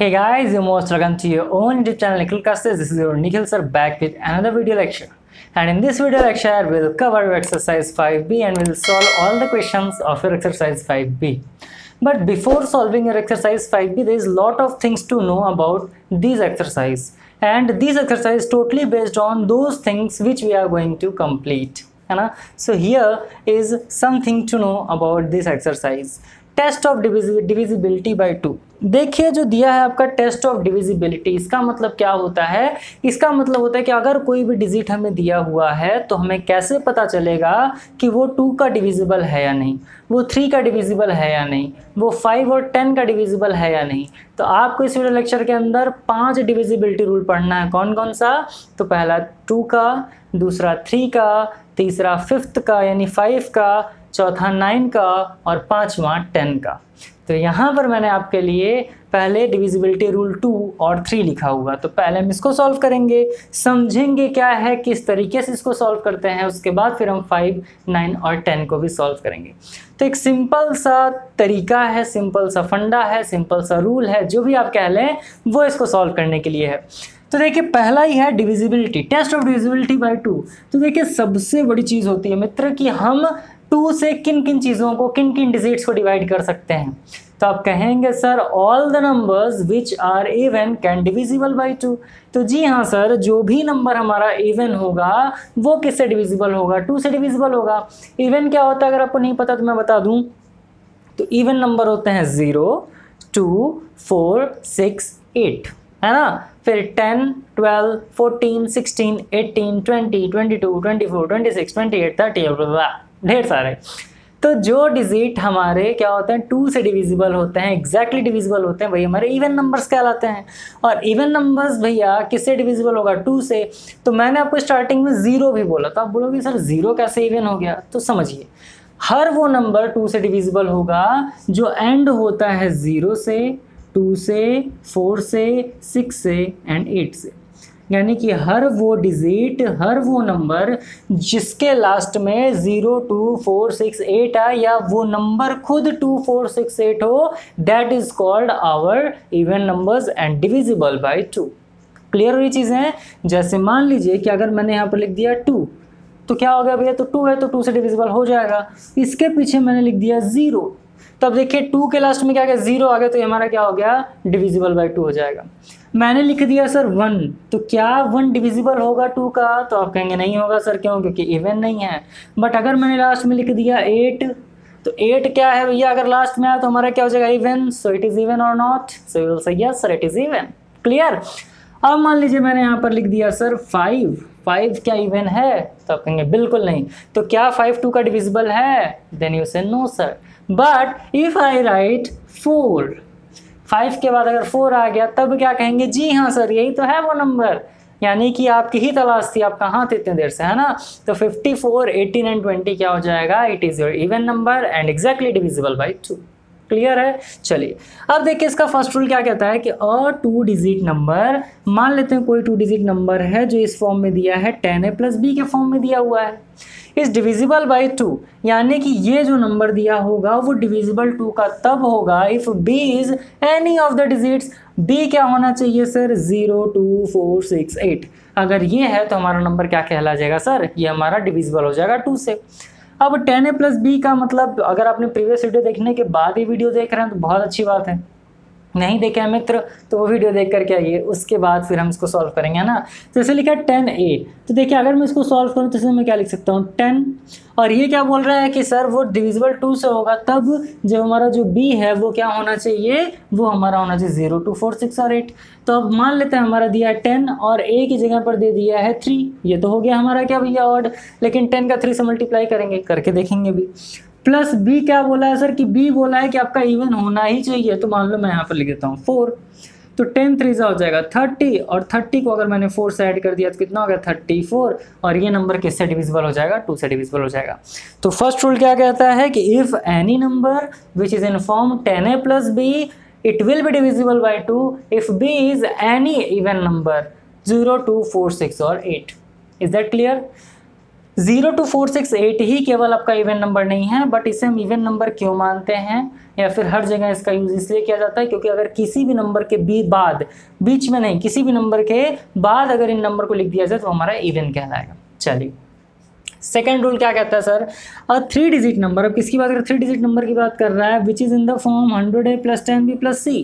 Hey guys, you're most welcome to your own YouTube channel Nikhil Classes. This is your Nikhil Sir back with another video lecture. And in this video lecture, we'll cover your exercise 5B and we'll solve all the questions of your exercise 5B. But before solving your exercise 5B, there is a lot of things to know about these exercises. And these exercises totally based on those things which we are going to complete. So here is something to know about this exercise. Test of divisibility by 2। देखिए जो दिया है आपका test of divisibility, इसका मतलब क्या होता है? इसका मतलब होता है कि अगर कोई भी डिजिट हमें दिया हुआ है तो हमें कैसे पता चलेगा कि वो 2 का डिविजिबल है या नहीं, वो 3 का डिविजिबल है या नहीं, वो 5 और 10 का डिविजिबल है या नहीं। तो आपको इस वीडियो लेक्चर के अंदर 5 डिविजिबिलिटी रूल पढ़ना है। कौन कौन सा? तो पहला 2 का, दूसरा 3 का, तीसरा 5th का यानी 5 का, चौथा 9 का और 5वां 10 का। तो यहाँ पर मैंने आपके लिए पहले डिविजिबिलिटी रूल 2 और 3 लिखा हुआ। तो पहले हम इसको सॉल्व करेंगे, समझेंगे क्या है, किस तरीके से इसको सॉल्व करते हैं, उसके बाद फिर हम 5, 9 और 10 को भी सॉल्व करेंगे। तो एक सिंपल सा तरीका है, सिंपल सा फंडा है, सिंपल सा रूल है, जो भी आप कह लें वो इसको सॉल्व करने के लिए है। तो देखिए पहला ही है divisibility, test of divisibility by 2। तो देखिए सबसे बड़ी चीज़ होती है मित्र कि हम 2 से किन किन चीज़ों को, किन किन डिजिट्स को डिवाइड कर सकते हैं। तो आप कहेंगे sir all the numbers which are even can divisible by 2। तो जी हाँ सर, जो भी नंबर हमारा इवन होगा वो किससे डिविजिबल होगा? 2 से डिविजिबल होगा। इवन क्या होता है अगर आपको नहीं पता तो मैं बता दूँ। तो इवन नंबर होते हैं 0, 2, 4, 6, 8 है ना, फिर 10, 12, 14, 16, 18, 20, 22, 24, 26, 28, 30 ढेर सारे। तो जो डिजिट हमारे क्या होते हैं 2 से डिविजिबल होते हैं, एग्जैक्टली डिविजिबल होते हैं, वही हमारे इवन नंबर्स कहलाते हैं। और इवन नंबर्स भैया किससे डिविजिबल होगा? 2 से। तो मैंने आपको स्टार्टिंग में 0 भी बोला, तो आप बोलोगे सर 0 कैसे इवन हो गया? तो समझिए हर वो नंबर 2 से डिविजिबल होगा जो एंड होता है 0 से, 2 से, 4 से, 6 से एंड 8 से। यानी कि हर वो डिजिट, हर वो नंबर जिसके लास्ट में 0, 2, 4, 6, 8 आए या वो नंबर खुद 2, 4, 6, 8 हो, that is called our even numbers and divisible by 2। Clear हुई चीज़ें? जैसे मान लीजिए कि अगर मैंने यहाँ पर लिख दिया 2 तो क्या हो गया भैया? तो 2 है तो 2 से डिविजिबल हो जाएगा। इसके पीछे मैंने लिख दिया 0, तो अब देखिए 2 के लास्ट में क्या गया? 0 आ गया, तो ये हमारा क्या हो गया? डिविजिबल बाय 2 हो जाएगा। मैंने लिख दिया सर 1, तो क्या 1 डिविजिबल होगा 2 का? तो आप कहेंगे नहीं होगा सर, क्यों? क्योंकि इवन नहीं है। बट अगर मैंने लास्ट में लिख दिया 8, तो 8 क्या है भैया? अगर लास्ट में आया तो हमारा क्या हो जाएगा? Even. So it is even और not? So you will say yes sir it is even. Clear? अब मान लीजिए मैंने यहाँ पर लिख दिया सर 5, क्या इवन है? तो आप कहेंगे बिल्कुल नहीं। तो क्या 5, 2 का डिविजिबल है? Then you say no sir. But if I write 4, 5 के बाद अगर 4 आ गया तब क्या कहेंगे? जी हाँ सर, यही तो है वो नंबर, यानी कि आपकी ही तलाश थी, आप कहाँ थे इतने देर से, है ना। तो 54, 18 एंड 20 क्या हो जाएगा? It is your even number and exactly divisible by 2। Clear है? चलिए अब देखिए इसका फर्स्ट रूल क्या कहता है कि अ 2 डिजिट नंबर, मान लेते हैं कोई 2 डिजिट नंबर है जो इस फॉर्म में दिया है 10a + b के फॉर्म में दिया हुआ है, इज डिविजिबल बाय 2। यानी कि ये जो नंबर दिया होगा वो डिविजिबल 2 का तब होगा if b is any of the digits. b क्या होना चाहिए सर? 0, 2, 4, 6, 8 अगर ये है तो हमारा नंबर क्या कहला जाएगा सर? ये हमारा डिविजिबल हो जाएगा 2 से। अब 10a + b का मतलब अगर आपने प्रीवियस वीडियो देखने के बाद ये वीडियो देख रहे हैं तो बहुत अच्छी बात है, नहीं देखे हैं मित्र तो वो वीडियो देख कर के आइए, उसके बाद फिर हम इसको सॉल्व करेंगे, है ना। जैसे लिखा 10a, तो देखिए अगर मैं इसको सॉल्व करूँ तो इसमें मैं क्या लिख सकता हूँ? 10। और ये क्या बोल रहा है कि सर वो डिविजिबल 2 से होगा तब जब हमारा जो b है वो क्या होना चाहिए? वो हमारा होना चाहिए 0, 2, 4, 6 और 8। तो अब मान लेते हैं हमारा दिया है 10 और a की जगह पर दे दिया है 3, ये तो हो गया हमारा क्या भैया? ऑड। लेकिन 10 का 3 से मल्टीप्लाई करेंगे, करके देखेंगे भी। प्लस b क्या बोला है सर? कि b बोला है कि आपका इवन होना ही चाहिए। तो मान लो मैं यहाँ पर लिख देता हूँ 4, तो 10 3 हो जाएगा 30 और 30 को अगर मैंने 4 से ऐड कर दिया तो कितना हो गया? 34। और ये नंबर किससे डिविजिबल हो जाएगा? 2 से डिविजिबल हो जाएगा। तो फर्स्ट रूल क्या कहता है कि if any number which is in form 10a + b it will be divisible by 2 if b is any even number 0, 2, 4, 6 और 8। Is that clear? 0 to 4, 6, 8 ही केवल आपका इवन नंबर नहीं है, बट इसे हम इवन नंबर क्यों मानते हैं या फिर हर जगह इसका यूज इसलिए किया जाता है क्योंकि अगर किसी भी नंबर के बीच में नहीं, किसी भी नंबर के बाद अगर इन नंबर को लिख दिया जाए तो हमारा इवन कहलाएगा। चलिए सेकेंड रूल क्या कहता है सर? अ 3 डिजिट नंबर, अब किसकी बात कर रहे हैं? 3 डिजिट नंबर की बात कर रहा है। Which is in the form 100a + 10b + c,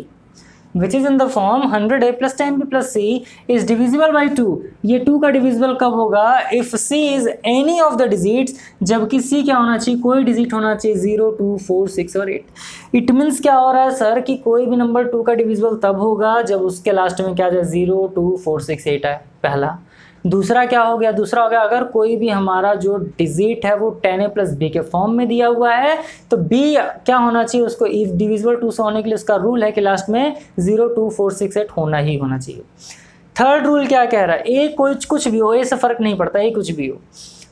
which is in the form 100a + 10b + c is divisible by 2। ये 2 का डिविजिबल कब होगा? If c is any of the digits, जबकि c क्या होना चाहिए? कोई डिजिट होना चाहिए 0, 2, 4, 6 और 8। इट मीन्स क्या हो रहा है सर कि कोई भी नंबर 2 का डिविजिबल तब होगा जब उसके लास्ट में क्या आ जाए 0, 2, 4, 6, 8 है पहला। दूसरा क्या हो गया? दूसरा हो गया अगर कोई भी हमारा जो डिजिट है वो 10a + b के फॉर्म में दिया हुआ है तो b क्या होना चाहिए उसको? इफ डिविजिबल 2 से होने के लिए उसका रूल है कि लास्ट में 0, 2, 4, 6, 8 होना ही होना चाहिए। थर्ड रूल क्या कह रहा है? ए कुछ भी हो, ए से फर्क नहीं पड़ता, ए कुछ भी हो।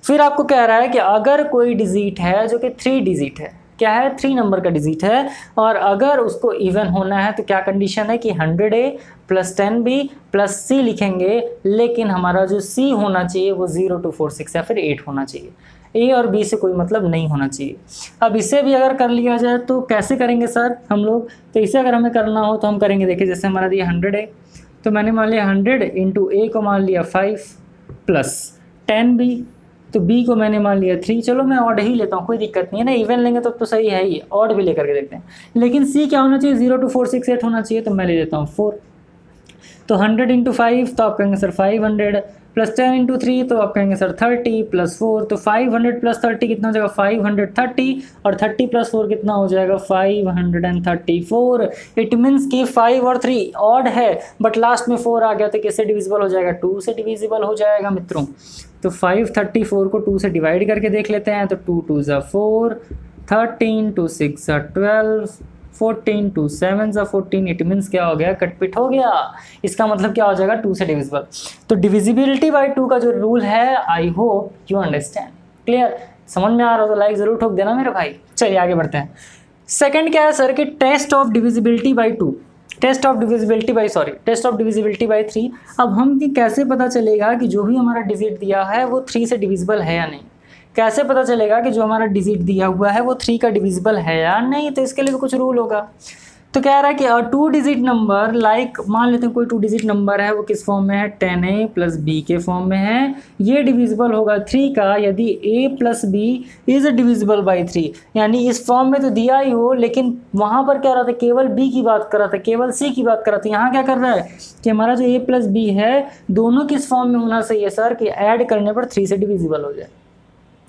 फिर आपको कह रहा है कि अगर कोई डिजिट है जो कि 3 डिजिट है, क्या है? 3 नंबर का डिजिट है, और अगर उसको इवन होना है तो क्या कंडीशन है कि 100a + 10b + c लिखेंगे, लेकिन हमारा जो c होना चाहिए वो 0, 2, 4, 6 या फिर 8 होना चाहिए। a और b से कोई मतलब नहीं होना चाहिए। अब इसे भी अगर कर लिया जाए तो कैसे करेंगे सर हम लोग? तो इसे अगर हमें करना हो तो हम करेंगे, देखिए जैसे हमारा दिया 100a, तो मैंने मान लिया 100 × a को मान लिया 5 + 10b, तो b को मैंने मान लिया 3। चलो मैं ऑड ही लेता हूँ, कोई दिक्कत नहीं है ना, इवन लेंगे तब तो सही है ही, ऑड भी लेकर के देखते हैं। लेकिन c क्या होना चाहिए? 0, 2, 4, 6, 8 होना चाहिए, तो मैं ले लेता हूँ 4। तो 100 × 5 तो आप कहेंगे सर 500, + 10 × 3 तो आप कहेंगे सर 30, + 4 तो 500 + 30 कितना हो जाएगा? 530, और 30 + 4 कितना हो जाएगा? 534। इट मीन्स कि 5 और 3 ऑड है, बट लास्ट में 4 आ गया तो कैसे डिविजिबल हो जाएगा? 2 से डिविजिबल हो जाएगा मित्रों। तो 534 को 2 से डिवाइड करके देख लेते हैं, तो 2 × 2 = 4, 13 × 6 = 12, 14 × 7 = 14। इट मीन्स क्या हो गया? कटपिट हो गया। इसका मतलब क्या हो जाएगा? 2 से डिविजिबल। तो डिविजिबिलिटी बाय 2 का जो रूल है, I hope you understand. Clear? समझ में आ रहा हो तो लाइक ज़रूर ठोक देना मेरे भाई। चलिए आगे बढ़ते हैं। सेकंड क्या है सर कि टेस्ट ऑफ डिविजिबिलिटी बाय 3। अब हम कैसे पता चलेगा कि जो भी हमारा डिजिट दिया है वो 3 से डिविजिबल है या नहीं? कैसे पता चलेगा कि जो हमारा डिजिट दिया हुआ है वो 3 का डिविजिबल है या नहीं? तो इसके लिए भी कुछ रूल होगा। तो कह रहा है कि 2 डिजिट नंबर, लाइक मान लेते हैं कोई 2 डिजिट नंबर है, वो किस फॉर्म में है? 10a + b के फॉर्म में है। ये डिविजिबल होगा 3 का यदि a + b is divisible by 3, यानी इस फॉर्म में तो दिया ही हो, लेकिन वहाँ पर कह रहा था केवल b की बात कर रहा था, केवल c की बात कर रहा था। यहाँ क्या कर रहा है कि हमारा जो a + b है दोनों किस फॉर्म में होना चाहिए सर कि ऐड करने पर 3 से डिविजिबल हो जाए।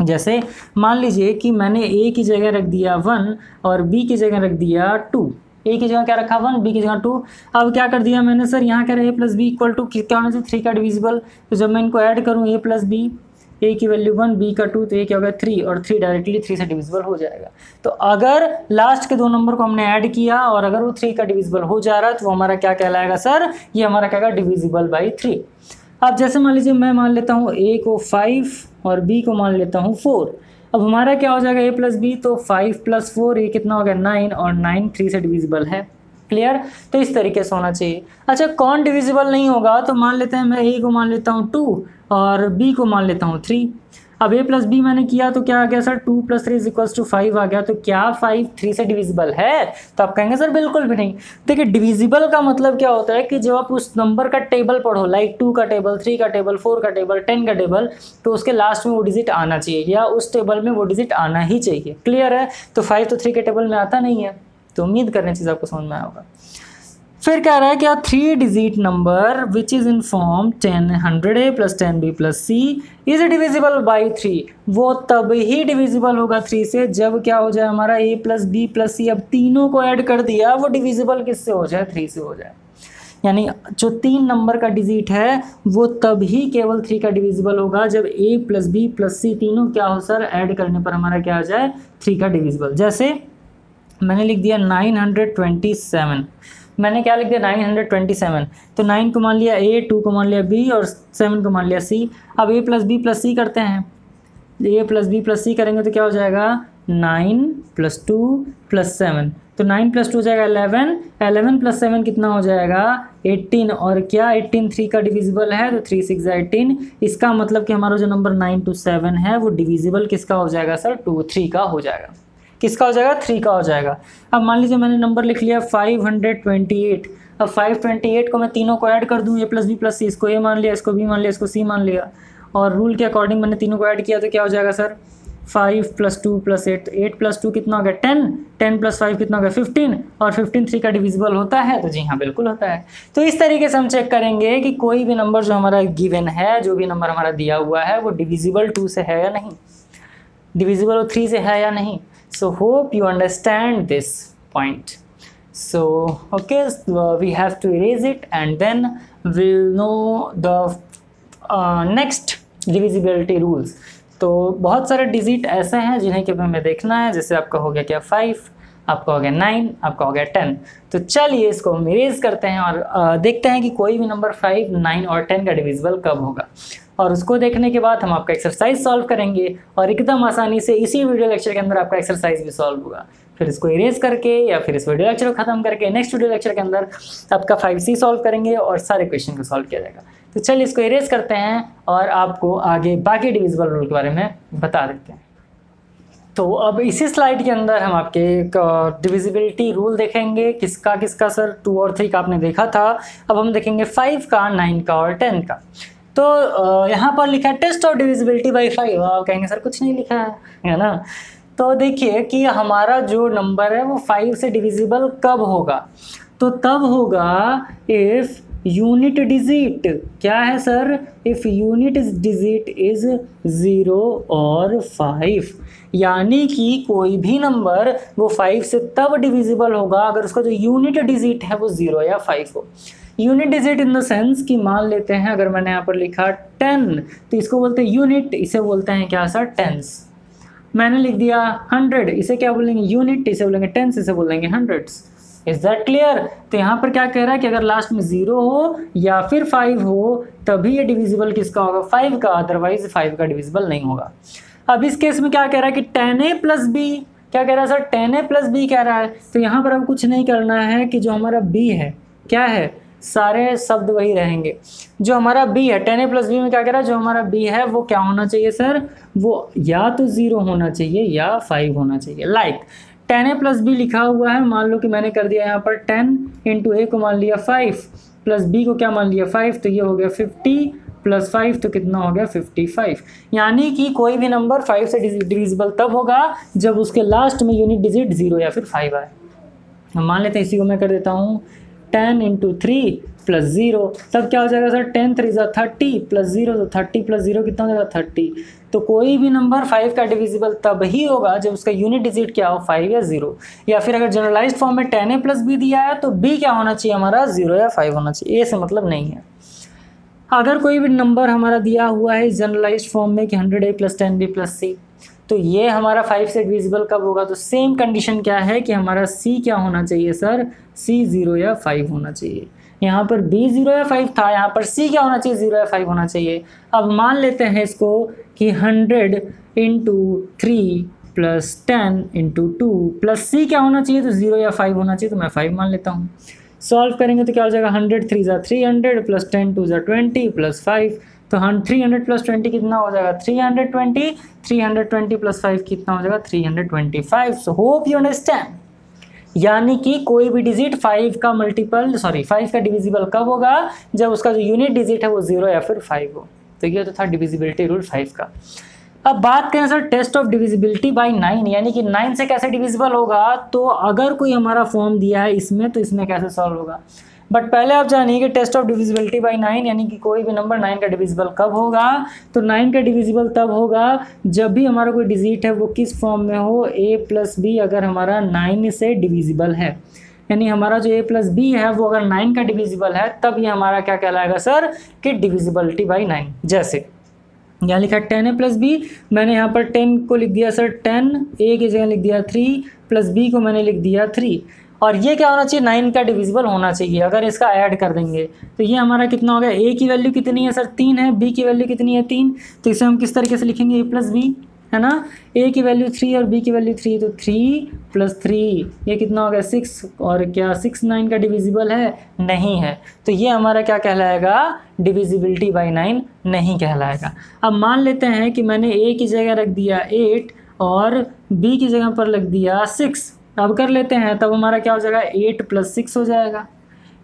जैसे मान लीजिए कि मैंने a की जगह रख दिया 1 और b की जगह रख दिया 2। a की जगह क्या रखा? 1, b की जगह 2। अब क्या कर दिया मैंने सर? यहाँ कह रहे a + b = क्या होना चाहिए? 3 का डिविजिबल। तो जब मैं इनको ऐड करूँ a + b, a की वैल्यू 1, b का 2, तो ये क्या होगा? 3, और 3 डायरेक्टली 3 से डिविजिबल हो जाएगा। तो अगर लास्ट के 2 नंबर को हमने ऐड किया और अगर वो 3 का डिविजिबल हो जा रहा है तो वो हमारा क्या कहलाएगा सर? ये हमारा क्या कहलाएगा? Divisible by 3। अब जैसे मान लीजिए मैं मान लेता हूँ a को 5 और b को मान लेता हूँ 4। अब हमारा क्या हो जाएगा? a + b, तो 5 + 4 ये कितना हो गया? 9, और 9 3 से डिविजिबल है। क्लियर? तो इस तरीके से होना चाहिए। अच्छा, कौन डिविजिबल नहीं होगा? तो मान लेते हैं मैं a को मान लेता हूँ 2 और b को मान लेता हूँ 3। अब a + b मैंने किया तो क्या आ गया सर? 2 + 3 = 5 आ गया। तो क्या 5 3 से डिविजिबल है? तो आप कहेंगे सर बिल्कुल भी नहीं। देखिए डिविजिबल का मतलब क्या होता है कि जब आप उस नंबर का टेबल पढ़ो, लाइक 2 का टेबल, 3 का टेबल, 4 का टेबल, 10 का टेबल, तो उसके लास्ट में वो डिजिट आना चाहिए या उस टेबल में वो डिजिट आना ही चाहिए। क्लियर है? तो 5 तो 3 के टेबल में आता नहीं है। तो उम्मीद करने चीज़ आपको समझ में आया होगा। फिर कह रहा है कि 3 digit number which is in form 100a + 10b + c is divisible by 3, वो तब ही डिविजिबल होगा 3 से जब क्या हो जाए हमारा a + b + c, अब तीनों को ऐड कर दिया, वो डिविजिबल किससे हो जाए? 3 से हो जाए। यानी जो 3 नंबर का डिजिट है वो तब ही केवल 3 का डिविजिबल होगा जब a + b + c तीनों क्या हो सर? ऐड करने पर हमारा क्या आ जाए? 3 का डिविजिबल। जैसे मैंने लिख दिया 927, मैंने क्या लिख दिया? 927। तो 9 को मान लिया a, 2 को मान लिया b और 7 को मान लिया c। अब a + b + c करते हैं, a + b + c करेंगे तो क्या हो जाएगा? 9 प्लस 2 प्लस 7, तो 9 प्लस 2 हो जाएगा 11, 11 प्लस 7 कितना हो जाएगा 18, और क्या 18 3 का डिविजिबल है, तो 3 6 18, इसका मतलब कि हमारा जो नंबर 9 to 7 है वो डिविजिबल किसका हो जाएगा सर 2 3 का हो जाएगा, किसका हो जाएगा 3 का हो जाएगा। अब मान लीजिए मैंने नंबर लिख लिया 528, अब 528 को मैं तीनों को ऐड कर दूं, ए प्लस बी प्लस सी, इसको ए मान लिया, इसको बी मान लिया, इसको सी मान लिया, और रूल के अकॉर्डिंग मैंने तीनों को ऐड किया तो क्या हो जाएगा सर 5 प्लस 2 प्लस 8, 8 प्लस 2 कितना हो गया 10, 10 प्लस 5 कितना हो गया 15, और 15 3 का डिविजिबल होता है, तो जी हाँ बिल्कुल होता है। तो इस तरीके से हम चेक करेंगे कि कोई भी नंबर जो हमारा गिवन है, जो भी नंबर हमारा दिया हुआ है वो डिविजिबल 2 से है या नहीं, डिविजिबल 3 से है या नहीं। So hope you understand this point. So okay, we have to erase it and then we'll know the next divisibility rules. तो बहुत सारे डिजिट ऐसे हैं जिन्हें कि हमें देखना है, जैसे आपका हो गया क्या 5, आपका हो गया 9, आपका हो गया 10। तो चलिए इसको हम इरेज करते हैं और देखते हैं कि कोई भी नंबर 5, 9 और 10 का डिविजिबल कब होगा, और उसको देखने के बाद हम आपका एक्सरसाइज सॉल्व करेंगे, और एकदम आसानी से इसी वीडियो लेक्चर के अंदर आपका एक्सरसाइज भी सॉल्व होगा। फिर इसको इरेज करके या फिर इस वीडियो लेक्चर को खत्म करके नेक्स्ट वीडियो लेक्चर के अंदर आपका 5C सॉल्व करेंगे और सारे क्वेश्चन को सॉल्व किया जाएगा। तो चलिए इसको इरेज करते हैं और आपको आगे बाकी डिविजिबल रूल के बारे में बता देते हैं। तो अब इसी स्लाइड के अंदर हम आपके डिविजिबिलिटी रूल देखेंगे, किसका किसका सर 2 और 3 का आपने देखा था, अब हम देखेंगे 5 का 9 का और 10 का। तो यहाँ पर लिखा है टेस्ट ऑफ डिविजिबिलिटी बाई 5, आप कहेंगे सर कुछ नहीं लिखा है ना। तो देखिए कि हमारा जो नंबर है वो 5 से डिविजिबल कब होगा, तो तब होगा इफ़ यूनिट डिजिट क्या है sir, if unit digit is 0 और 5, यानी कि कोई भी नंबर वो 5 से तब डिविजिबल होगा अगर उसका जो यूनिट डिजिट है वो 0 या 5 हो। Unit digit in the sense कि मान लेते हैं अगर मैंने यहाँ पर लिखा 10 तो इसको बोलते हैं यूनिट, इसे बोलते हैं क्या सर टेंस। मैंने लिख दिया 100, इसे क्या बोलेंगे यूनिट, इसे बोलेंगे टेंस, इसे बोलेंगे हंड्रेड्स। Is that clear. तो यहाँ पर क्या कह रहा है कि अगर लास्ट में 0 हो या फिर 5 हो तभी ये डिविजिबल किसका होगा 5 का, अदरवाइज 5 का डिविजिबल नहीं होगा। अब इस केस में क्या कह रहा है कि 10a प्लस b, क्या कह रहा है सर 10a प्लस b कह रहा है, तो यहाँ पर हम कुछ नहीं करना है कि जो हमारा b है क्या है, सारे शब्द वही रहेंगे। जो हमारा b है 10a प्लस b में क्या कह रहा है, जो हमारा b है वो क्या होना चाहिए सर, वो या तो 0 होना चाहिए या 5 होना चाहिए। लाइक 10a प्लस b लिखा हुआ है, मान लो कि मैंने कर दिया यहाँ पर 10 into a को मान लिया 5 प्लस b को क्या मान लिया 5, तो ये हो गया 50 प्लस 5, तो कितना हो गया 55। यानी कि कोई भी नंबर 5 से डिविजिबल तब होगा जब उसके लास्ट में यूनिट डिजिट 0 या फिर 5 आए। मान लेते हैं इसी को मैं कर देता हूँ 10 into 3 प्लस 0, तब क्या हो जाएगा सर 10 3 is 30 प्लस 0 तो 30 प्लस 0 कितना हो जाएगा 30। तो कोई भी नंबर 5 का डिविजिबल तब ही होगा जब उसका यूनिट डिजिट क्या हो 5 या 0, या फिर अगर जनरलाइज्ड फॉर्म में 10a प्लस b दिया है तो b क्या होना चाहिए हमारा 0 या 5 होना चाहिए, a से मतलब नहीं है। अगर कोई भी नंबर हमारा दिया हुआ है जनरलाइज्ड फॉर्म में कि 100a plus 10b plus c, तो ये हमारा 5 से डिविजिबल कब होगा, तो सेम कंडीशन क्या है कि हमारा c क्या होना चाहिए सर, c 0 या 5 होना चाहिए। यहाँ पर b 0 या 5 था, यहाँ पर c क्या होना चाहिए 0 या 5 होना चाहिए। अब मान लेते हैं इसको कि 100 into 3 plus 10 into 2 plus c क्या होना चाहिए, तो 0 या 5 होना चाहिए, तो मैं 5 मान लेता हूँ। सॉल्व करेंगे तो क्या हो जाएगा 100 3 is 300 प्लस 10 2 is 20 प्लस 5, तो 300 प्लस 20 कितना हो जाएगा 320, 320 प्लस 5 कितना हो जाएगा 325। सो होप यू अंडरस्टैंड, यानी कि कोई भी डिजिट 5 का डिविजिबल कब होगा जब उसका जो यूनिट डिजिट है वो 0 या फिर 5 हो। तो ये तो था डिविजिबिलिटी रूल 5 का। अब बात करें sir test of divisibility by 9, यानी कि 9 से कैसे डिविजिबल होगा, तो अगर कोई हमारा फॉर्म दिया है इसमें तो इसमें कैसे सॉल्व होगा। बट पहले आप जानिए कि टेस्ट ऑफ डिविजिबिलिटी बाय 9 यानी कि कोई भी नंबर 9 का डिविजिबल कब होगा, तो 9 का डिविजिबल तब होगा जब भी हमारा कोई डिजिट है वो किस फॉर्म में हो, a प्लस b अगर हमारा 9 से डिविजिबल है, यानी हमारा जो a प्लस b है वो अगर 9 का डिविजिबल है तब ये हमारा क्या कहलाएगा सर कि डिविजिबिलिटी बाय 9। जैसे यहाँ लिखा 10a प्लस b, मैंने यहाँ पर 10 को लिख दिया सर 10a की जगह लिख दिया 3 प्लस b को मैंने लिख दिया 3, और ये क्या होना चाहिए 9 का डिविजिबल होना चाहिए। अगर इसका ऐड कर देंगे तो ये हमारा कितना हो गया, a की वैल्यू कितनी है सर 3 है, b की वैल्यू कितनी है 3, तो इसे हम किस तरीके से लिखेंगे a प्लस b है ना, ए की वैल्यू 3 और बी की वैल्यू 3, तो 3 + 3 ये कितना हो गया 6। और क्या 6 9 का डिविजिबल है? नहीं है। तो ये हमारा क्या कहलाएगा? डिविजिबिलिटी बाय 9 नहीं कहलाएगा। अब मान लेते हैं कि मैंने ए की जगह रख दिया 8 और बी की जगह पर रख दिया 6। अब कर लेते हैं, तब हमारा क्या हो जाएगा? 8 + 6 हो जाएगा,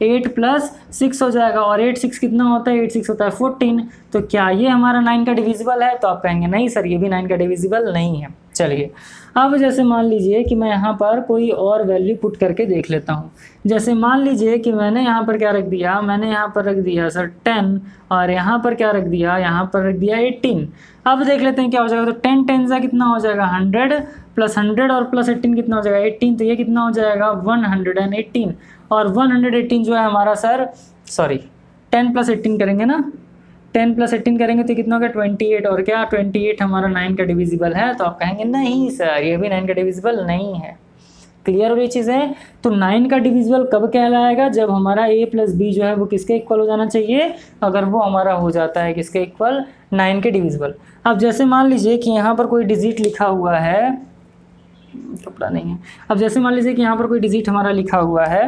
8 + 6 हो जाएगा। और 8 × 6 कितना होता है? 8 × 6 होता है 14। तो क्या ये हमारा 9 का डिविजिबल है? तो आप कहेंगे नहीं सर, ये भी 9 का डिविजिबल नहीं है। चलिए अब जैसे मान लीजिए कि मैं यहाँ पर कोई और वैल्यू पुट करके देख लेता हूँ। जैसे मान लीजिए कि मैंने यहाँ पर क्या रख दिया, मैंने यहाँ पर रख दिया सर 10 और यहाँ पर क्या रख दिया, यहाँ पर रख दिया 18। अब देख लेते हैं क्या हो जाएगा। तो 10 × 10 कितना हो जाएगा 100 + 100 और +18 कितना हो जाएगा 18। तो ये कितना हो जाएगा 118। और 118 जो है हमारा सर 10 + 18 करेंगे ना, 10 + 18 करेंगे तो कितना होगा 28। और क्या 28 हमारा 9 का डिविजिबल है? तो आप कहेंगे नहीं सर, ये भी 9 का डिविजिबल नहीं है। क्लियर हो रही चीज़ें? तो 9 का डिविजिबल कब कहलाएगा? जब हमारा a + b जो है वो किसके इक्वल हो जाना चाहिए? अगर वो हमारा हो जाता है किसके इक्वल? 9 के डिविजिबल। अब जैसे मान लीजिए कि यहाँ पर कोई डिजिट लिखा हुआ है, कपड़ा नहीं है। अब जैसे मान लीजिए कि यहाँ पर कोई डिजिट हमारा लिखा हुआ है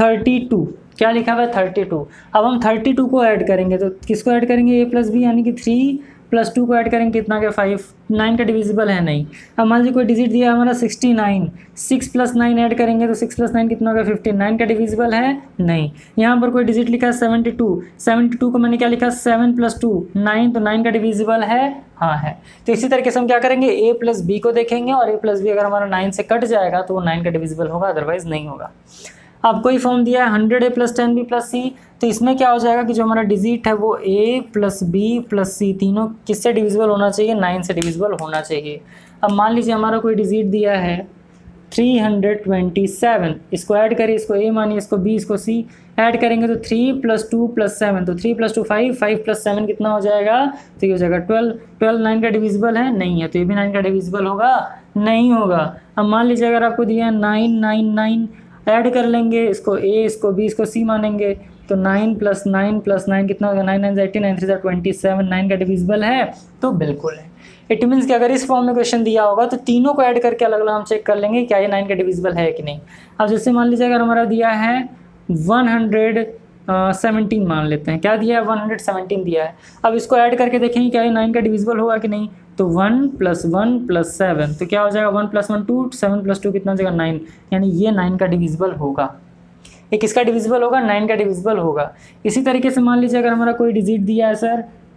32। क्या लिखा हुआ है? 32। अब हम 32 को ऐड करेंगे तो किसको ऐड करेंगे? a + b यानी कि 3 + 2 को ऐड करेंगे कितना क्या 5। 9 का डिविजिबल है नहीं। अब मान लीजिए कोई डिजिट दिया हमारा 69, 6 + 9 ऐड करेंगे तो 6 + 9 कितना होगा 15। 9 का डिविजिबल है नहीं। यहाँ पर कोई डिजिट लिखा है 72, 72 को मैंने क्या लिखा 7 + 2 9। तो 9 का डिविजिबल है? हाँ है। तो इसी तरीके से हम क्या करेंगे a + b को देखेंगे और a + b अगर हमारा 9 से कट जाएगा तो वो 9 का डिविजिबल होगा, अदरवाइज नहीं होगा। आपको ही फॉर्म दिया है 100 a + 10 b + c। तो इसमें क्या हो जाएगा कि जो हमारा डिजिट है वो a + b + c तीनों किससे डिविजिबल होना चाहिए? 9 से डिविजिबल होना चाहिए। अब मान लीजिए हमारा कोई डिजिट दिया है 327, इसको ऐड करिए, इसको a मानिए, इसको b, इसको c ऐड करेंगे तो 3 + 2 + 7, तो 3 + 2 5, 5 + 7 कितना हो जाएगा? तो ये हो जाएगा 12। 12 9 का डिविजिबल है नहीं है, तो ये भी 9 का डिविजिबल होगा नहीं होगा। अब मान लीजिए अगर आपको दिया है 9 9 9 ऐड कर लेंगे, इसको a, इसको b, इसको c मानेंगे तो 9 + 9 + 9 कितना होगा 9 9 18 9 3 27। 9 का डिविजिबल है? तो बिल्कुल है। इट मीन्स कि अगर इस फॉर्म में क्वेश्चन दिया होगा तो तीनों को ऐड करके अलग अलग हम चेक कर लेंगे क्या ये 9 का डिविजिबल है कि नहीं। अब जैसे मान लीजिए अगर हमारा दिया है 117 मान लेते हैं, क्या दिया है 117 दिया है। अब इसको ऐड करके देखेंगे क्या ये 9 का डिविजिबल होगा कि नहीं। तो 1 + 1 + 7, तो क्या हो जाएगा 1 + 1 2, 7 + 2 कितना हो जाएगा 9, यानी ये 9 का डिविजिबल होगा। ये किसका डिविजिबल होगा? 9 का डिविजिबल होगा। इसी तरीके से मान लीजिए अगर हमारा कोई डिजिट दिया है सर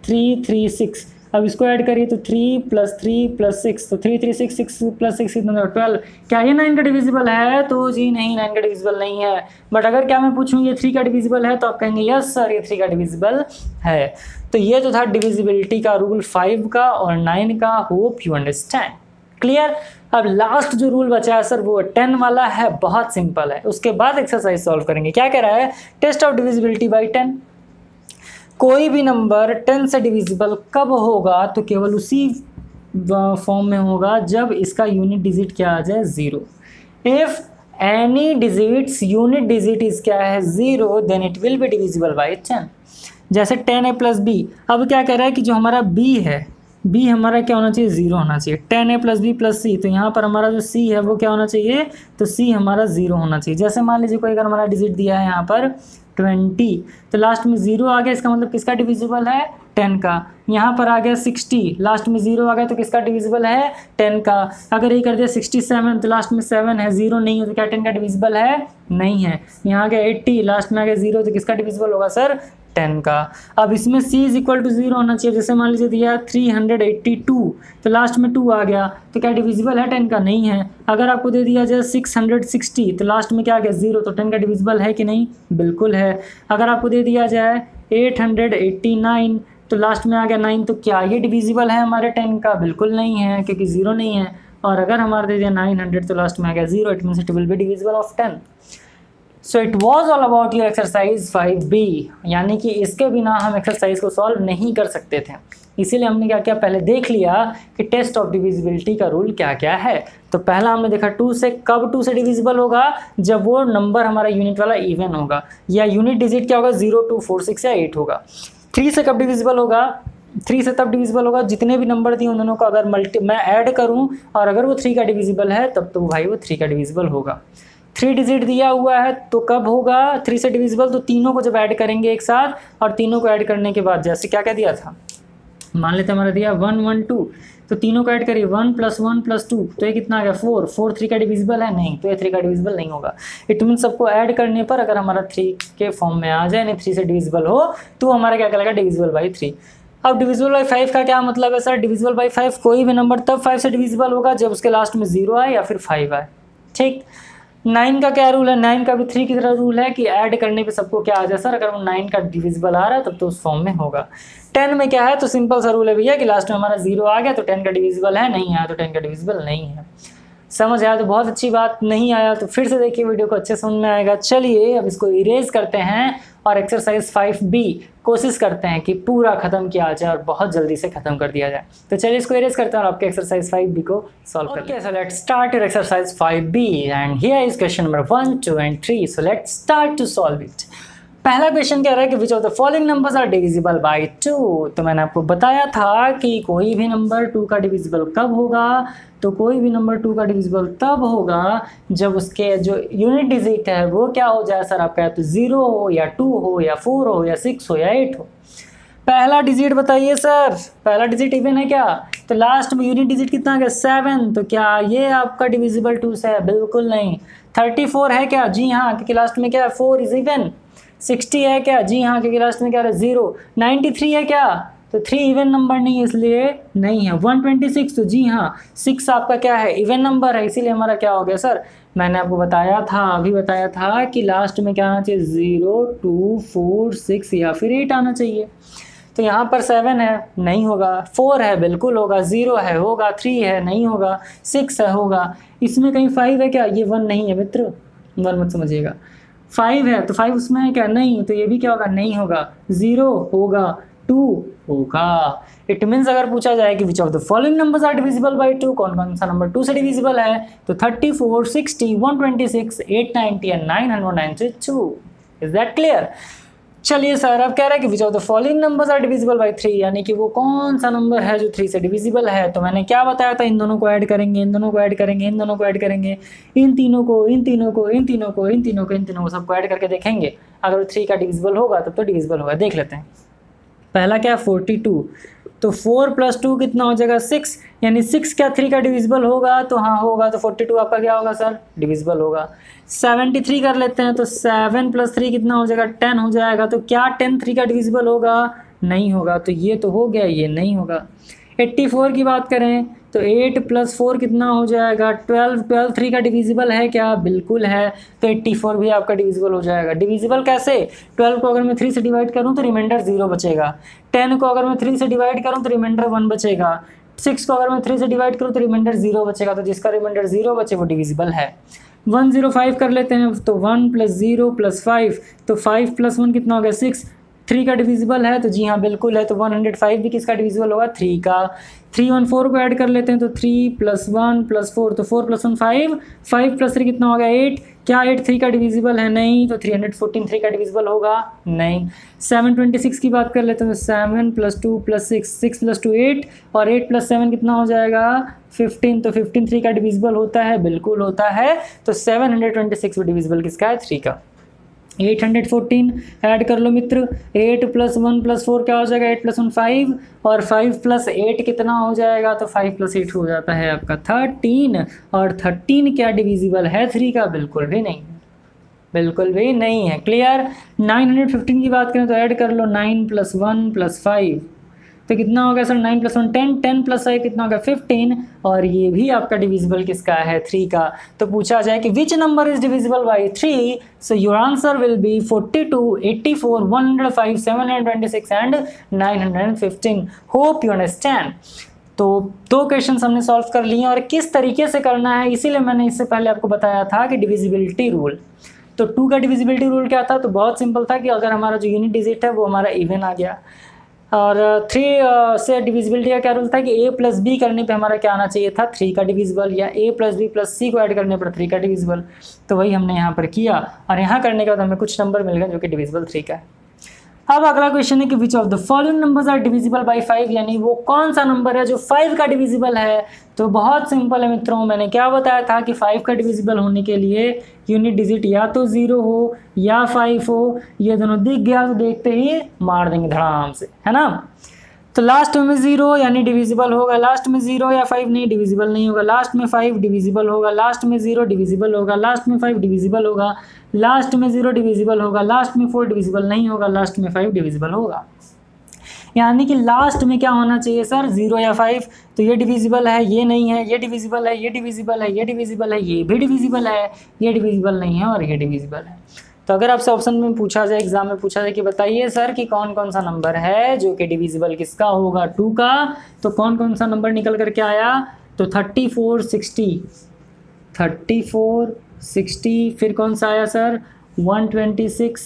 336, अब इसको ऐड करिए तो 3 + 3 + 6, तो 3 3 6, 6 + 6 कितना 12। क्या ये 9 का डिविजिबल है? तो जी नहीं, 9 का डिविजिबल नहीं है। बट अगर क्या मैं पूछूँ ये 3 का डिविजिबल है तो आप कहेंगे यस सर, ये 3 का डिविजिबल है। तो ये तो था डिविजिबिलिटी का रूल 5 का और 9 का। Hope you understand. क्लियर? अब लास्ट जो रूल बचा है सर वो 10 वाला है, बहुत सिंपल है। उसके बाद एक्सरसाइज सॉल्व करेंगे। क्या कह रहा है? Test of divisibility by 10। कोई भी नंबर 10 से डिविजिबल कब होगा? तो केवल उसी फॉर्म में होगा जब इसका यूनिट डिजिट क्या आ जाए 0। If any digits unit digit is क्या है 0 then it will be divisible by 10। जैसे 10 a + b, अब क्या कह रहा है कि जो हमारा b है, b हमारा क्या होना चाहिए 0 होना चाहिए। 10 a + b + c, तो यहाँ पर हमारा जो c है वो क्या होना चाहिए? तो c हमारा 0 होना चाहिए। जैसे मान लीजिए कोई अगर हमारा डिजिट दिया है यहाँ पर 20, तो लास्ट में 0 आ गया, इसका मतलब किसका डिविजिबल है? 10 का। यहाँ पर आ गया 60, लास्ट में 0 आ गया तो किसका डिविजिबल है? 10 का। अगर ये कर दिया 67, तो लास्ट में 7 है, 0 नहीं है तो क्या 10 का डिविजिबल है? नहीं है। यहाँ आ गया 80, लास्ट में आ गया 0, तो किसका डिविजिबल होगा सर? 10 का। अब इसमें c = 0 होना चाहिए। जैसे मान लीजिए दिया 382, तो लास्ट में 2 आ गया, तो क्या डिविजिबल है 10 का? नहीं है। अगर आपको दे दिया जाए 660, तो लास्ट में क्या आ गया 0, तो 10 का डिविजिबल है कि नहीं? बिल्कुल है। अगर आपको दे दिया जाए 889, तो लास्ट में आ गया 9, तो क्या ये डिविजिबल है हमारे 10 का? बिल्कुल नहीं है, क्योंकि 0 नहीं है। और अगर हमारे दे दिया 900, तो लास्ट में आ गया 0। It means it will be divisible of 10। So it was all about your exercise 5b, यानी कि इसके बिना हम एक्सरसाइज को सॉल्व नहीं कर सकते थे। इसीलिए हमने क्या किया, पहले देख लिया कि टेस्ट ऑफ डिविजिबिलिटी का रूल क्या क्या है। तो पहला हमने देखा 2 से कब 2 से डिविजिबल होगा, जब वो नंबर हमारा यूनिट वाला इवन होगा या यूनिट डिजिट क्या होगा 0 2 4 6 या 8 होगा। 3 से कब डिविजिबल होगा, 3 से तब डिविजिबल होगा जितने भी नंबर दिए उन दोनों का अगर मैं ऐड करूं और अगर वो 3 का डिविजिबल है तब तो भाई वो 3 का डिविजिबल होगा। 3 डिजिट दिया हुआ है तो कब होगा 3 से डिविजिबल, तो तीनों को जब ऐड करेंगे एक साथ, और तीनों को ऐड करने के बाद जैसे क्या क्या दिया था, मान लेते हमारा दिया 1 1 2, तो तीनों को ऐड करिए 1 + 1 + 2, तो ये कितना आ गया 4 4। 3 का डिविजिबल है नहीं, तो ये 3 का डिविजिबल नहीं होगा। इट मीन सबको ऐड करने पर अगर हमारा 3 के फॉर्म में आ जाए, नहीं 3 से डिविजिबल हो तो हमारा क्या करेगा डिविजिबल बाई 3। अब डिविजिबल बाई 5 का क्या मतलब है सर, डिविजिबल बाई 5 कोई भी नंबर तब 5 से डिविजिबल होगा जब उसके लास्ट में 0 आए या फिर 5 आए। ठीक, 9 का क्या रूल है, 9 का भी 3 की तरह रूल है कि ऐड करने पे सबको क्या आ जाए सर, अगर वो 9 का डिविजिबल आ रहा है तब तो उस फॉर्म में होगा। 10 में क्या है, तो सिंपल सा रूल है भैया कि लास्ट में हमारा 0 आ गया तो 10 का डिविजिबल है, नहीं आया तो 10 का डिविजिबल नहीं है। समझ आया तो बहुत अच्छी बात, नहीं आया तो फिर से देखिए वीडियो को अच्छे से समझ में आएगा। चलिए अब इसको इरेज करते हैं और एक्सरसाइज 5B कोशिश करते हैं कि पूरा ख़त्म किया जाए और बहुत जल्दी से ख़त्म कर दिया जाए। तो चलिए इसको इरेज करते हैं और आपके एक्सरसाइज 5B को सॉल्व करते हैं। So let's start your exercise 5B and here is question number 1 2 and 3। So let's start to solve it. पहला क्वेश्चन कह रहा है कि which of the following numbers are divisible by 2। तो मैंने आपको बताया था कि कोई भी नंबर 2 का डिविजिबल कब होगा, तो कोई भी नंबर 2 का डिविजिबल तब होगा जब उसके जो यूनिट डिजिट है वो क्या हो जाए सर आपका, या तो 0 हो या 2 हो या 4 हो या 6 हो या 8 हो। पहला डिजिट बताइए सर, पहला डिजिट इवन है क्या, तो लास्ट में यूनिट डिजिट कितना है 7, तो क्या ये आपका डिविजिबल 2 से है, बिल्कुल नहीं। 34 है क्या, जी हाँ, क्योंकि लास्ट में क्या है 4 इज इवन। 60 है क्या, जी हाँ, क्योंकि लास्ट में क्या है 0। 93 है क्या, तो 3 इवन नंबर नहीं है इसलिए नहीं है। 126, तो जी हाँ 6 आपका क्या है इवन नंबर है, इसीलिए हमारा क्या हो गया सर, मैंने आपको बताया था अभी बताया था कि लास्ट में क्या आना चाहिए 0 2 4 6 या फिर 8 आना चाहिए। तो यहाँ पर 7 है नहीं होगा, 4 है बिल्कुल होगा, 0 है होगा, 3 है नहीं होगा, 6 है होगा, इसमें कहीं 5 है क्या, ये 1 नहीं है मित्र, 1 मत समझिएगा। 5 है तो 5 उसमें है क्या, नहीं, तो ये भी क्या होगा नहीं होगा, 0 होगा, 2 होगा। इट मीन्स अगर पूछा जाए कि which of the following numbers are divisible by 2, कौन कौन सा नंबर 2 से डिविजिबल है, तो 34, 60, 126, 890 एंड 992। Is that clear. चलिए सर अब कह रहा है कि which of the following numbers are divisible by 3, यानी कि वो कौन सा नंबर है जो 3 से डिविजिबल है। तो मैंने क्या बताया था, इन दोनों को ऐड करेंगे, इन दोनों को ऐड करेंगे, इन दोनों को ऐड करेंगे, इन तीनों को, इन तीनों को, इन तीनों को, इन तीनों को, इन तीनों को सबको ऐड करके देखेंगे, अगर वो 3 का डिविजिबल होगा तब तो डिविजिबल होगा। देख लेते हैं पहला क्या है 42, तो 4 + 2 कितना हो जाएगा 6, यानी 6 क्या 3 का डिविजिबल होगा, तो हाँ होगा, तो 42 आपका क्या होगा सर डिविजिबल होगा। 73 कर लेते हैं, तो 7 + 3 कितना हो जाएगा 10 हो जाएगा, तो क्या 10 3 का डिविजिबल होगा, नहीं होगा, तो ये तो हो गया ये नहीं होगा। 84 की बात करें तो 8 + 4 कितना हो जाएगा 12, 12 3 का डिविजिबल है क्या, बिल्कुल है, तो 84 भी आपका डिविजिबल हो जाएगा। डिविजिबल कैसे, 12 को अगर मैं 3 से डिवाइड करूं तो रिमाइंडर 0 बचेगा, 10 को अगर मैं 3 से डिवाइड करूं तो रिमाइंडर 1 बचेगा, 6 को अगर मैं 3 से डिवाइड करूं तो रिमाइंडर 0 बचेगा, तो जिसका रिमाइंडर 0 बचे वो डिविजिबल है। 105 कर लेते हैं, तो 1 + 0 + 5, तो 5 + 1 कितना हो गया 6, 3 का डिविजिबल है तो जी हाँ बिल्कुल है, तो 105 भी किसका डिविजिबल होगा 3 का। 314 को ऐड कर लेते हैं, तो 3 + 1 + 4, तो 4 + 1 5, 5 + 3 कितना होगा 8, क्या 8 3 का डिविजिबल है, नहीं, तो 314 3 का डिविजिबल होगा नहीं। 726 की बात कर लेते हैं, तो 7 + 2 + 6, 6 + 2 8, और 8 + 7 कितना हो जाएगा 15, तो 15 3 का डिविजिबल होता है, बिल्कुल होता है, तो 726 डिविजिबल किसका है 3 का। 814 ऐड कर लो मित्र, 8 + 1 + 4 क्या हो जाएगा 8 + 1 5, और 5 + 8 कितना हो जाएगा, तो 5 + 8 हो जाता है आपका 13, और 13 क्या डिविजिबल है 3 का, बिल्कुल भी नहीं, बिल्कुल भी नहीं है। क्लियर। 915 की बात करें तो ऐड कर लो 9 + 1 + 5, तो कितना होगा सर 9 + 1 10, 10 + 5 कितना होगा 15, और ये भी आपका डिविजिबल किसका है 3 का। तो पूछा जाए कि which number is divisible by 3, so your answer will be 42, 84, 105, 726 and 915। Hope you understand. तो 2 क्वेश्चन हमने सॉल्व कर लिए और किस तरीके से करना है, इसीलिए मैंने इससे पहले आपको बताया था कि डिविजिबिलिटी रूल। तो 2 का डिविजिबिलिटी रूल क्या था, तो बहुत सिंपल था कि अगर हमारा जो यूनिट डिजिट है वो हमारा इवन आ गया, और 3 से डिविजिबिलिटी का क्या रूल था कि a + b करने पे हमारा क्या आना चाहिए था 3 का डिविजिबल, या a + b + c को ऐड करने पर 3 का डिविजिबल, तो वही हमने यहाँ पर किया, और यहाँ करने के बाद हमें कुछ नंबर मिल गए जो कि डिविजिबल 3 का है। अब अगला क्वेश्चन है कि which of the following numbers are divisible by 5, यानी वो कौन सा नंबर है जो 5 का डिविजिबल है। तो बहुत सिंपल है मित्रों, मैंने क्या बताया था कि 5 का डिविजिबल होने के लिए यूनिट डिजिट या तो 0 हो या 5 हो, ये दोनों दिख गया तो देखते ही मार देंगे धड़ाम से, है ना। तो लास्ट में 0 यानी डिविजिबल होगा, लास्ट में 0 या 5 नहीं डिविजिबल नहीं होगा, लास्ट में 5 डिविजिबल होगा, लास्ट में 0 डिविजिबल होगा, लास्ट में 5 डिविजिबल होगा, लास्ट में 0 डिविजिबल होगा, लास्ट में 4 डिविजिबल नहीं होगा, लास्ट में 5 डिविजिबल होगा। यानी कि लास्ट में क्या होना चाहिए सर, 0 या 5। तो ये डिविजिबल है, ये नहीं है, ये डिविजिबल है, ये डिविजिबल है, ये डिविजिबल है, ये भी डिविजिबल है, ये डिविजिबल नहीं है और ये डिविजिबल है। तो अगर आपसे ऑप्शन में पूछा जाए, एग्जाम में पूछा जाए कि बताइए सर कि कौन कौन सा नंबर है जो कि डिविजिबल किसका होगा, 2 का, तो कौन कौन सा नंबर निकल कर के आया, तो 34, 60, फिर कौन सा आया सर 126,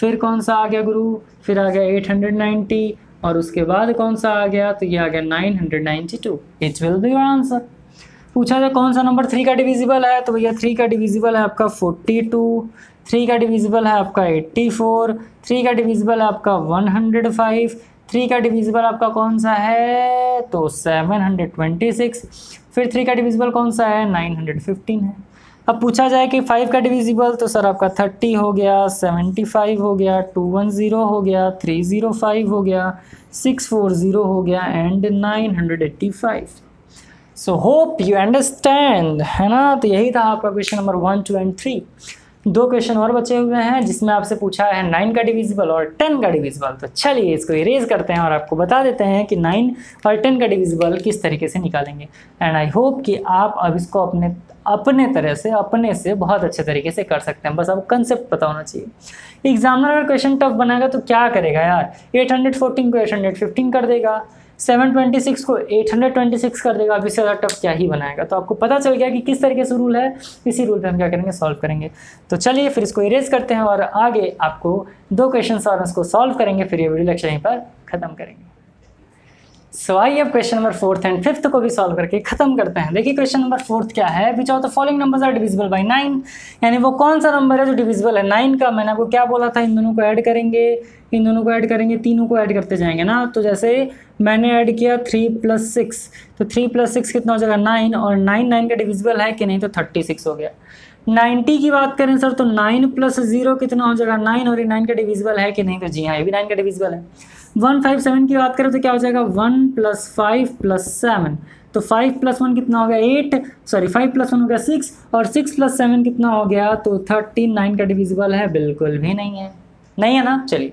फिर कौन सा आ गया गुरु, फिर आ गया 890 और उसके बाद कौन सा आ गया, तो ये आ गया 992। It will be your answer. पूछा जाए कौन सा नंबर 3 का डिविजिबल है, तो भैया 3 का डिविजिबल है आपका 42, 3 का डिविजिबल है आपका 84, 3 का डिविजिबल है आपका 105, 3 का डिविजिबल आपका कौन सा है तो 726, फिर 3 का डिविजिबल कौन सा है 915 है। अब पूछा जाए कि 5 का डिविजिबल, तो सर आपका 30 हो गया, 75 हो गया, 210 हो गया, 305 हो गया, 640 हो गया and 985। So hope you understand, है ना। तो यही था आपका क्वेश्चन नंबर 1, 2 एंड 3। 2 क्वेश्चन और बचे हुए हैं जिसमें आपसे पूछा है 9 का डिविजिबल और 10 का डिविजिबल। तो चलिए इसको इरेज करते हैं और आपको बता देते हैं कि 9 और 10 का डिविजिबल किस तरीके से निकालेंगे। एंड आई होप कि आप अब इसको अपने से बहुत अच्छे तरीके से कर सकते हैं, बस आपको कंसेप्ट पता होना चाहिए। एग्जामिनर अगर क्वेश्चन टफ बनाएगा तो क्या करेगा यार, 814 को 815 कर देगा, 726 को 826 कर देगा, अब इससे ज़्यादा टफ क्या ही बनाएगा। तो आपको पता चल गया कि किस तरीके से रूल है, इसी रूल पे हम क्या करेंगे, सॉल्व करेंगे। तो चलिए फिर इसको इरेज करते हैं और आगे आपको 2 क्वेश्चन और उसको सॉल्व करेंगे, फिर ये वीडियो लेक्चर यहीं पर ख़त्म करेंगे। सो आइए अब question number 4th and 5th को भी सॉल्व करके खत्म करते हैं। देखिए क्वेश्चन नंबर 4th क्या है, which of the following numbers are divisible by 9, यानी वो कौन सा नंबर है जो डिविजिबल है 9 का। मैंने आपको क्या बोला था, इन दोनों को ऐड करेंगे, इन दोनों को ऐड करेंगे, तीनों को ऐड करते जाएंगे ना। तो जैसे मैंने ऐड किया 3 + 6, तो 3 + 6 कितना हो जाएगा 9, और 9 का डिविजिबल है कि नहीं तो 36 हो गया। 90 की बात करें सर तो 9 + 0 कितना हो जाएगा 9, और ये 9 का डिविजिबल है कि नहीं, तो जी हाँ ये भी 9 का डिविजिबल है। 157 की बात करें तो क्या हो जाएगा 1 + 5 + 7, तो 5 + 1 कितना हो गया 8, सॉरी 5 + 1 हो गया 6, और 6 + 7 कितना हो गया तो 13। 9 का डिविजिबल है बिल्कुल भी नहीं है, नहीं है ना। चलिए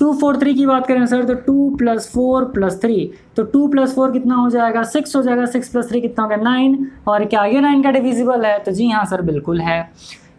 243 की बात करें सर तो 2 + 4 + 3, तो 2 + 4 कितना हो जाएगा 6 हो जाएगा, 6 + 3 कितना हो गया 9, और क्या ये 9 का डिविजिबल है, तो जी हाँ सर बिल्कुल है।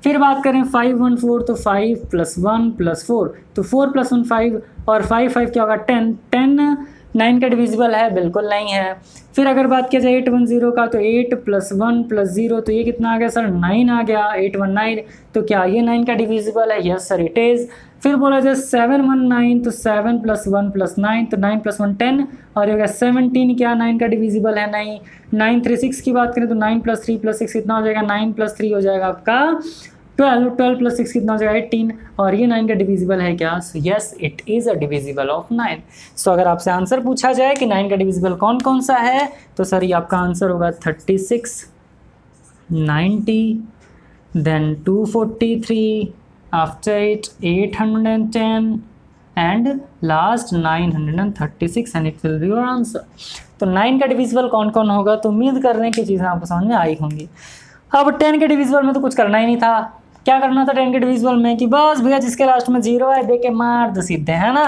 फिर बात करें 514 तो 5 + 1 + 4, तो 4 + 1 5, और 5 क्या होगा 10, 9 का डिविजिबल है बिल्कुल नहीं है। फिर अगर बात किया जाए 810 का, तो 8 + 1 + 0, तो ये कितना आ गया सर 9 आ गया, 819, तो क्या ये 9 का डिविजिबल है, यस सर इट इज़। फिर बोला जाए 719 तो 7 + 1 + 9, तो 9 + 1 10, और ये हो गया 17, क्या 9 का डिविजिबल है नहीं। 936 की बात करें तो 9 + 3 + 6 कितना हो जाएगा 9 + 3 हो जाएगा आपका 12, 12 + 6 कितना हो जाएगा 18, और ये 9 का डिविजिबल है क्या, so yes it is a divisible of 9। सो अगर आपसे आंसर पूछा जाए कि 9 का डिविजिबल कौन कौन सा है, तो सर ये आपका आंसर होगा 36, 90, then 243, after it 810 and last 936 and it will be your answer। तो 9 का डिविजिबल कौन कौन होगा, तो उम्मीद कर रहे हैं कि चीज़ें आपको समझ में आई होंगी। अब 10 के डिविजिबल में तो कुछ करना ही नहीं था, क्या करना था 10 के डिविजिबल में कि बस भैया जिसके लास्ट में 0 है देके मार दो सीधे, है ना।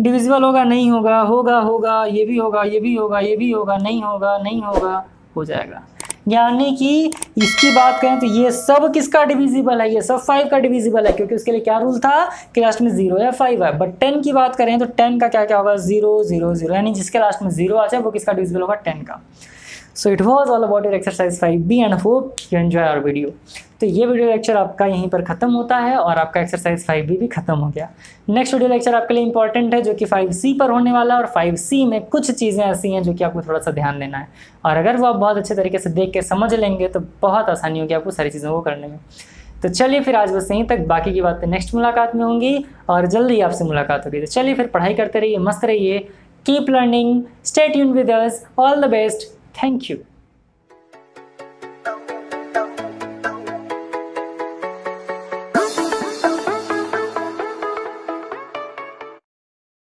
डिविजिबल होगा नहीं होगा, होगा होगा, ये भी होगा ये भी होगा ये भी होगा, नहीं होगा नहीं होगा, हो जाएगा। यानी कि इसकी बात करें तो ये सब किसका डिविजिबल है, ये सब 5 का डिविजिबल है, क्योंकि उसके लिए क्या रूल था कि लास्ट में 0 या 5 है। बट 10 की बात करें तो 10 का क्या क्या होगा 0, 0, 0, यानी जिसके लास्ट में 0 आ जाए वो किसका डिविजिबल होगा 10 का। So it was all about your exercise 5B and hope you enjoy our video. तो ये वीडियो लेक्चर आपका यहीं पर खत्म होता है और आपका एक्सरसाइज 5B भी खत्म हो गया। नेक्स्ट वीडियो लेक्चर आपके लिए इंपॉर्टेंट है जो कि 5C पर होने वाला है, और 5C में कुछ चीज़ें ऐसी हैं जो कि आपको थोड़ा सा ध्यान देना है, और अगर वो आप बहुत अच्छे तरीके से देख के समझ लेंगे तो बहुत आसानी होगी आपको सारी चीज़ों को करने में। तो चलिए फिर आज बस यहीं तक, बाकी की बातें नेक्स्ट मुलाकात में होंगी और जल्दी आपसे मुलाकात होगी। तो चलिए फिर, पढ़ाई करते रहिए, मस्त रहिए, keep learning, stay tuned with us, all the best, thank you.